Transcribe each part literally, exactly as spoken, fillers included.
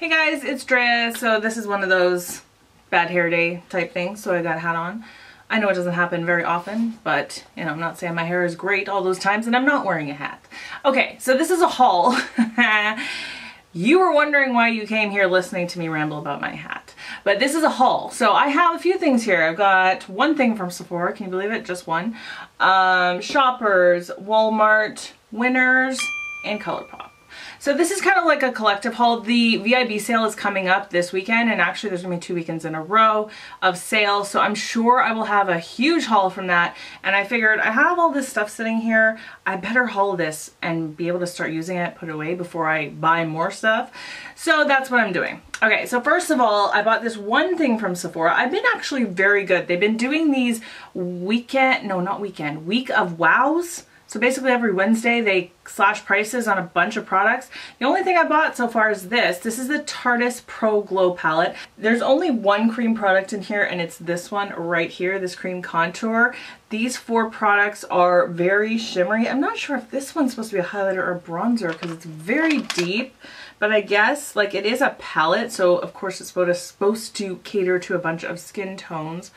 Hey guys, it's Drea. So this is one of those bad hair day type things, so I got a hat on. I know it doesn't happen very often, but you know, I'm not saying my hair is great all those times and I'm not wearing a hat. Okay, so this is a haul. You were wondering why you came here listening to me ramble about my hat, but this is a haul. So I have a few things here. I've got one thing from Sephora, can you believe it? Just one. Um, Shoppers, Walmart, Winners, and Colourpop. So this is kind of like a collective haul. The V I B sale is coming up this weekend, and actually there's gonna be two weekends in a row of sales, so I'm sure I will have a huge haul from that. And I figured I have all this stuff sitting here, I better haul this and be able to start using it, put it away before I buy more stuff. So that's what I'm doing. Okay, so first of all, I bought this one thing from Sephora. I've been actually very good. They've been doing these weekend, no not weekend, week of wows. So basically every Wednesday they slash prices on a bunch of products. The only thing I bought so far is this. This is the Tarte Pro Glow Palette. There's only one cream product in here, and it's this one right here, this cream contour. These four products are very shimmery. I'm not sure if this one's supposed to be a highlighter or a bronzer because it's very deep, but I guess like it is a palette, so of course it's supposed to cater to a bunch of skin tones.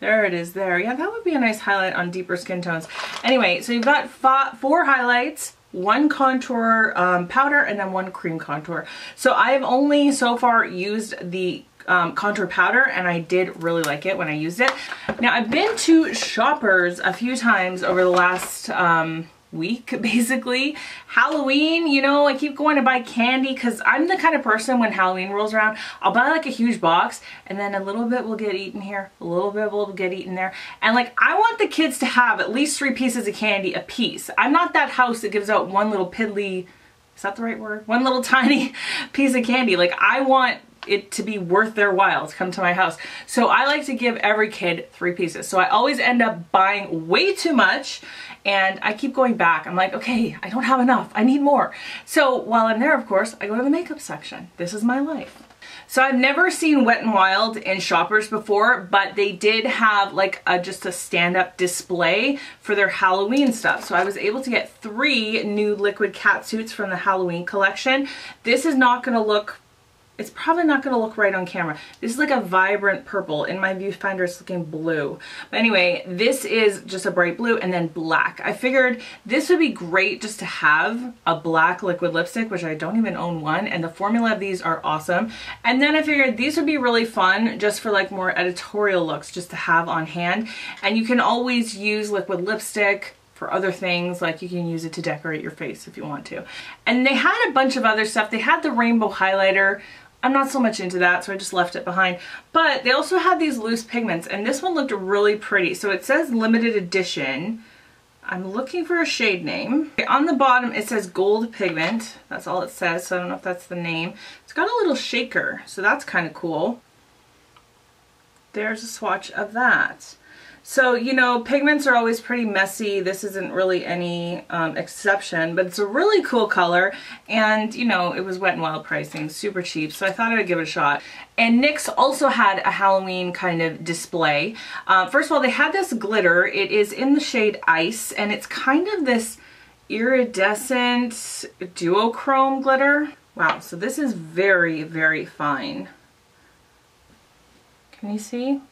There it is there. Yeah, that would be a nice highlight on deeper skin tones. Anyway, so you've got four highlights, one contour um, powder, and then one cream contour. So I have only so far used the um, contour powder, and I did really like it when I used it. Now, I've been to Shoppers a few times over the last um, week, basically. Halloween, you know, I keep going to buy candy because I'm the kind of person when Halloween rolls around, I'll buy like a huge box and then a little bit will get eaten here, a little bit will get eaten there. And like, I want the kids to have at least three pieces of candy a piece. I'm not that house that gives out one little piddly, is that the right word? One little tiny piece of candy. Like, I want it to be worth their while to come to my house. So I like to give every kid three pieces. So I always end up buying way too much, and I keep going back. I'm like, okay, I don't have enough, I need more. So while I'm there, of course, I go to the makeup section. This is my life. So I've never seen Wet n Wild in Shoppers before, but they did have like a, just a stand-up display for their Halloween stuff. So I was able to get three new liquid cat suits from the Halloween collection. This is not gonna look It's probably not gonna look right on camera. This is like a vibrant purple. In my viewfinder, it's looking blue. But anyway, this is just a bright blue and then black. I figured this would be great just to have a black liquid lipstick, which I don't even own one, and the formula of these are awesome. And then I figured these would be really fun just for like more editorial looks, just to have on hand. And you can always use liquid lipstick for other things, like you can use it to decorate your face if you want to. And they had a bunch of other stuff. They had the rainbow highlighter. I'm not so much into that, so I just left it behind. But they also had these loose pigments, and this one looked really pretty. So it says limited edition. I'm looking for a shade name. Okay, on the bottom it says gold pigment. That's all it says, so I don't know if that's the name. It's got a little shaker, so that's kind of cool. There's a swatch of that. So, you know, pigments are always pretty messy. This isn't really any um, exception, but it's a really cool color. And, you know, it was Wet n Wild pricing, super cheap, so I thought I would give it a shot. And NYX also had a Halloween kind of display. Uh, first of all, they had this glitter. It is in the shade Ice, and it's kind of this iridescent duochrome glitter. Wow, so this is very, very fine. Can you see?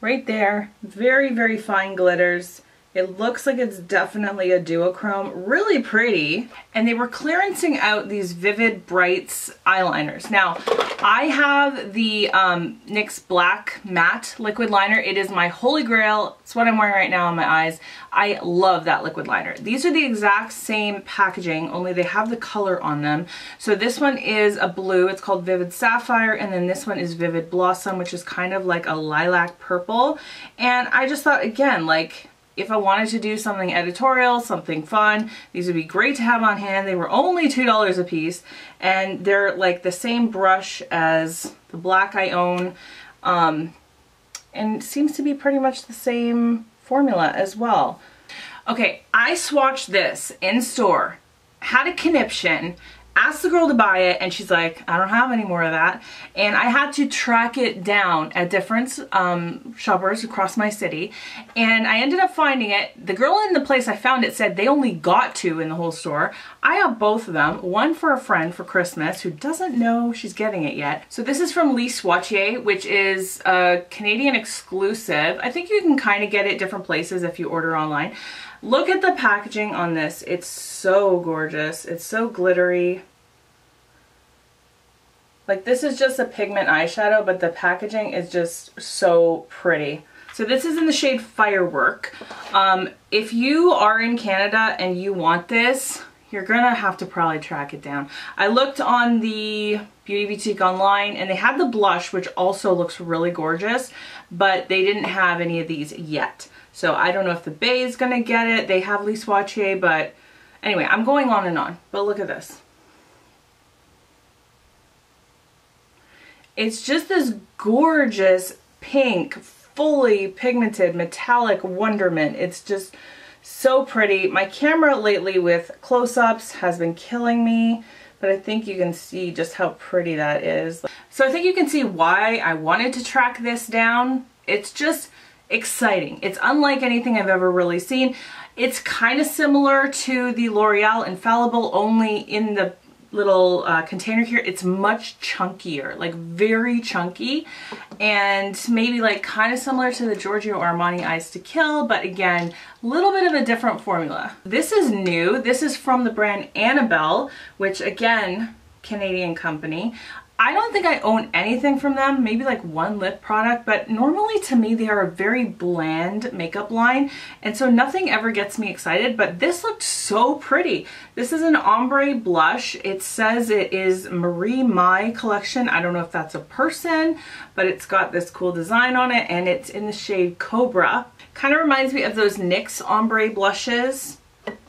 Right there, very, very fine glitters. It looks like it's definitely a duochrome, really pretty. And they were clearancing out these Vivid Brights eyeliners. Now, I have the um, NYX Black Matte Liquid Liner. It is my holy grail. It's what I'm wearing right now on my eyes. I love that liquid liner. These are the exact same packaging, only they have the color on them. So this one is a blue, it's called Vivid Sapphire, and then this one is Vivid Blossom, which is kind of like a lilac purple. And I just thought, again, like, if I wanted to do something editorial, something fun, these would be great to have on hand. They were only two dollars a piece, and they're like the same brush as the black I own, um, and seems to be pretty much the same formula as well. Okay, I swatched this in store, had a conniption, asked the girl to buy it, and she's like, I don't have any more of that. And I had to track it down at different um, Shoppers across my city, and I ended up finding it. The girl in the place I found it said they only got two in the whole store. I have both of them, one for a friend for Christmas who doesn't know she's getting it yet. So this is from Lise Watier, which is a Canadian exclusive. I think you can kind of get it different places if you order online. Look at the packaging on this. It's so gorgeous. It's so glittery. Like, this is just a pigment eyeshadow, but the packaging is just so pretty. So this is in the shade Firework. Um, if you are in Canada and you want this, you're gonna have to probably track it down. I looked on the Beauty Boutique online, and they had the blush, which also looks really gorgeous, but they didn't have any of these yet. So I don't know if the Bay is going to get it. They have Lise Watier, but anyway, I'm going on and on. But look at this. It's just this gorgeous pink, fully pigmented, metallic wonderment. It's just so pretty. My camera lately with close-ups has been killing me, but I think you can see just how pretty that is. So I think you can see why I wanted to track this down. It's just exciting. It's unlike anything I've ever really seen. It's kind of similar to the L'Oreal Infallible, only in the little uh, container here it's much chunkier, like very chunky, and maybe like kind of similar to the Giorgio Armani Eyes to Kill, but again, a little bit of a different formula. This is new. This is from the brand Annabelle, which again, Canadian company. I don't think I own anything from them, maybe like one lip product, but normally to me they are a very bland makeup line, and so nothing ever gets me excited, but this looked so pretty. This is an ombre blush. It says it is Marie Mai collection. I don't know if that's a person, but it's got this cool design on it, and it's in the shade Cobra. Kind of reminds me of those NYX ombre blushes.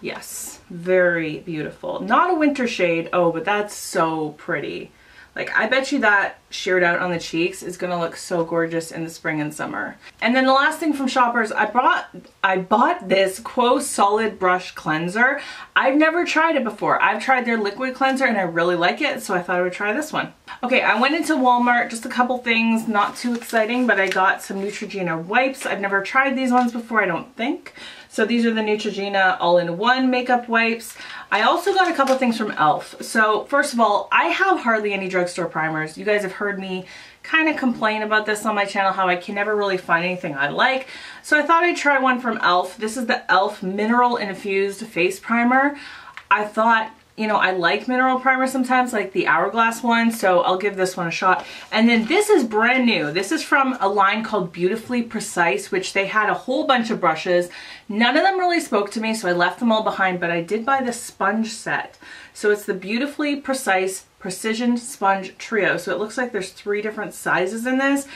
Yes, very beautiful. Not a winter shade. Oh, but that's so pretty. Like, I bet you that sheared out on the cheeks is gonna look so gorgeous in the spring and summer. And then the last thing from Shoppers, I brought, I bought this Quo Solid Brush Cleanser. I've never tried it before. I've tried their liquid cleanser and I really like it, so I thought I would try this one. Okay, I went into Walmart, just a couple things, not too exciting, but I got some Neutrogena wipes. I've never tried these ones before, I don't think. So these are the Neutrogena all-in-one makeup wipes. I also got a couple things from e l f. So first of all, I have hardly any drugstore primers. You guys have heard me kind of complain about this on my channel, how I can never really find anything I like. So I thought I'd try one from e l f. This is the e l f Mineral Infused Face Primer. I thought, you know, I like mineral primer sometimes, like the Hourglass one, so I'll give this one a shot. And then this is brand new. This is from a line called Beautifully Precise, which they had a whole bunch of brushes. None of them really spoke to me, so I left them all behind, but I did buy the sponge set. So it's the Beautifully Precise Precision Sponge Trio. So it looks like there's three different sizes in this.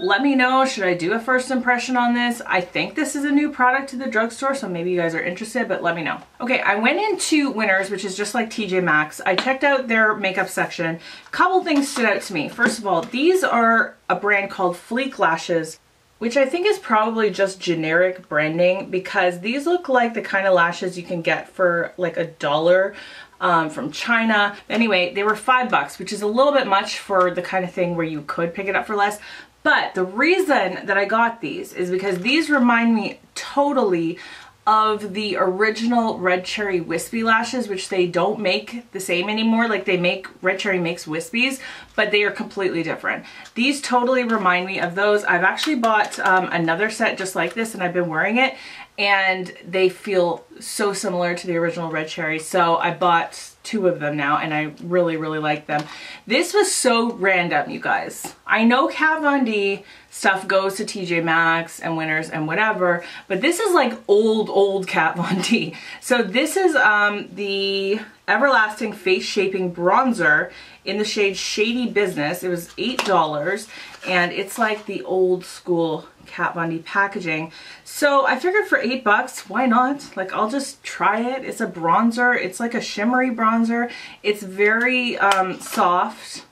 Let me know, should I do a first impression on this? I think this is a new product to the drugstore, so maybe you guys are interested, but let me know. Okay, I went into Winners, which is just like T J Maxx. I checked out their makeup section. A couple things stood out to me. First of all, these are a brand called Fleek Lashes, which I think is probably just generic branding, because these look like the kind of lashes you can get for like a dollar um, from China. Anyway, they were five bucks, which is a little bit much for the kind of thing where you could pick it up for less. But the reason that I got these is because these remind me totally of the original Red Cherry wispy lashes, which they don't make the same anymore. Like, they make, Red Cherry makes wispies, but they are completely different. These totally remind me of those. I've actually bought um, another set just like this, and I've been wearing it, and they feel so similar to the original Red Cherry. So I bought two of them now, and I really, really like them. This was so random, you guys. I know Kat Von D stuff goes to T J Maxx and Winners and whatever, but this is like old, old Kat Von D. So this is um, the Everlasting Face Shaping Bronzer in the shade Shady Business. It was eight dollars, and it's like the old school Kat Von D packaging. So I figured for eight bucks, why not? Like, I'll just try it. It's a bronzer. It's like a shimmery bronzer. It's very um, soft.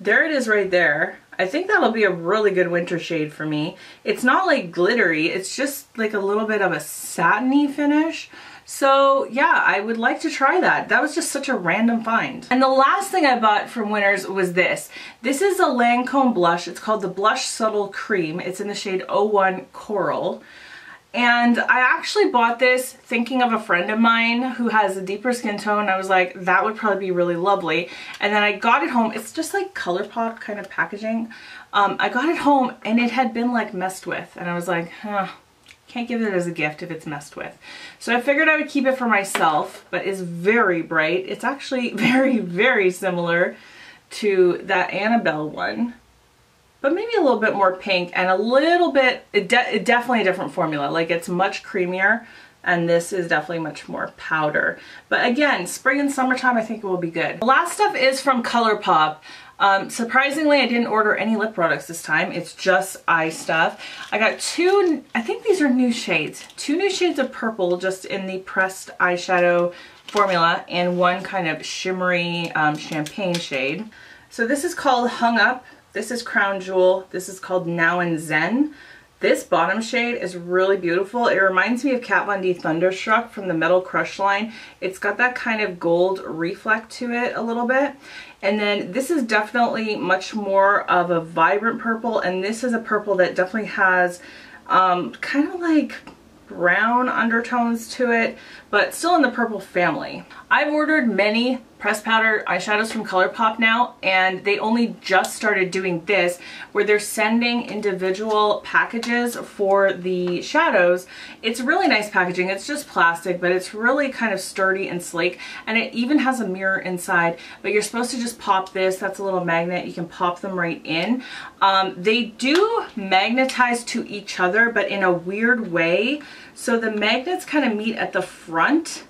There it is right there. I think that'll be a really good winter shade for me. It's not like glittery. It's just like a little bit of a satiny finish. So yeah, I would like to try that. That was just such a random find. And the last thing I bought from Winners was this. This is a Lancome blush. It's called the Blush Subtle Cream. It's in the shade oh one Coral. And I actually bought this thinking of a friend of mine who has a deeper skin tone. I was like, that would probably be really lovely. And then I got it home. It's just like Colourpop kind of packaging. Um, I got it home and it had been like messed with. And I was like, huh, can't give it as a gift if it's messed with. So I figured I would keep it for myself, but it's very bright. It's actually very, very similar to that Annabelle one, but maybe a little bit more pink and a little bit, it de it definitely a different formula. Like it's much creamier and this is definitely much more powder. But again, spring and summertime, I think it will be good. The last stuff is from Colourpop. Um, surprisingly, I didn't order any lip products this time. It's just eye stuff. I got two, I think these are new shades, two new shades of purple just in the pressed eyeshadow formula and one kind of shimmery um, champagne shade. So this is called Hung Up. This is Crown Jewel. This is called Now and Zen. This bottom shade is really beautiful. It reminds me of Kat Von D Thunderstruck from the Metal Crush line. It's got that kind of gold reflect to it a little bit. And then this is definitely much more of a vibrant purple. And this is a purple that definitely has um, kind of like brown undertones to it, but still in the purple family. I've ordered many pressed powder eyeshadows from Colourpop now, and they only just started doing this where they're sending individual packages for the shadows. It's really nice packaging. It's just plastic, but it's really kind of sturdy and sleek, and it even has a mirror inside, but you're supposed to just pop this. That's a little magnet. You can pop them right in. Um, they do magnetize to each other, but in a weird way. So the magnets kind of meet at the front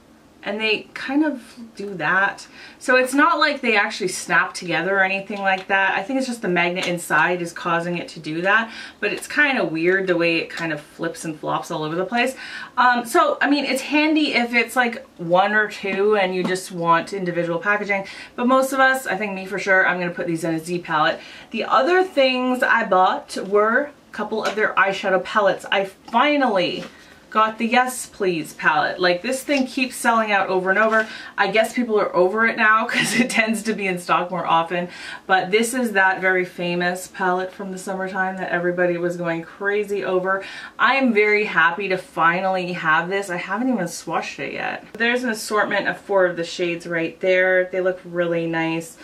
and they kind of do that. So it's not like they actually snap together or anything like that. I think it's just the magnet inside is causing it to do that, but it's kind of weird the way it kind of flips and flops all over the place. Um, so, I mean, it's handy if it's like one or two and you just want individual packaging, but most of us, I think me for sure, I'm gonna put these in a Z palette. The other things I bought were a couple of their eyeshadow palettes. I finally got the Yes Please palette. Like this thing keeps selling out over and over. I guess people are over it now because it tends to be in stock more often, but this is that very famous palette from the summertime that everybody was going crazy over. I am very happy to finally have this. I haven't even swatched it yet. There's an assortment of four of the shades right there. They look really nice.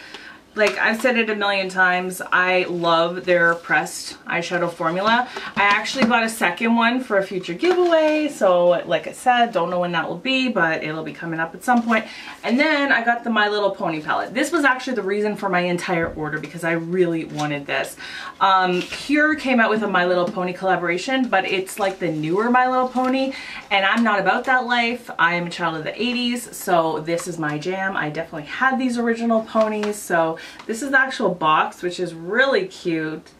Like I've said it a million times, I love their pressed eyeshadow formula. I actually bought a second one for a future giveaway. So like I said, don't know when that will be, but it'll be coming up at some point. And then I got the My Little Pony palette. This was actually the reason for my entire order because I really wanted this. Um, PURE came out with a My Little Pony collaboration, but it's like the newer My Little Pony. And I'm not about that life. I am a child of the eighties. So this is my jam. I definitely had these original ponies. So this is the actual box, which is really cute.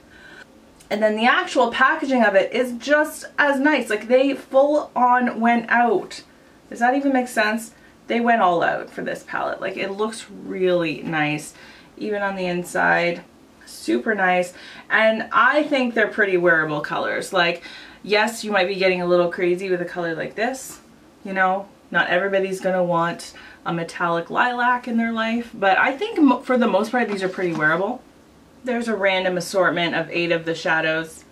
And then the actual packaging of it is just as nice. Like they full on went out. Does that even make sense? They went all out for this palette. Like it looks really nice, even on the inside. Super nice. And I think they're pretty wearable colors. Like, yes, you might be getting a little crazy with a color like this, you know, not everybody's gonna want a metallic lilac in their life, but I think for the most part these are pretty wearable. There's a random assortment of eight of the shadows.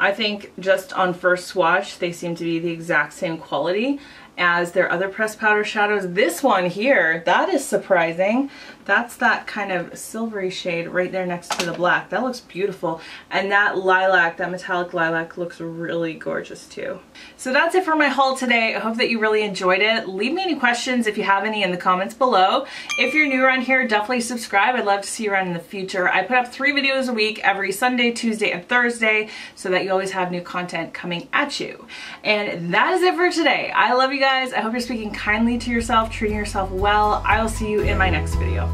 I think just on first swatch they seem to be the exact same quality as their other pressed powder shadows. This one here, that is surprising. That's that kind of silvery shade right there next to the black. That looks beautiful. And that lilac, that metallic lilac looks really gorgeous too. So that's it for my haul today. I hope that you really enjoyed it. Leave me any questions if you have any in the comments below. If you're new around here, definitely subscribe. I'd love to see you around in the future. I put up three videos a week every Sunday, Tuesday, and Thursday so that you always have new content coming at you. And that is it for today. I love you guys. I hope you're speaking kindly to yourself, treating yourself well. I will see you in my next video.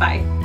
Bye.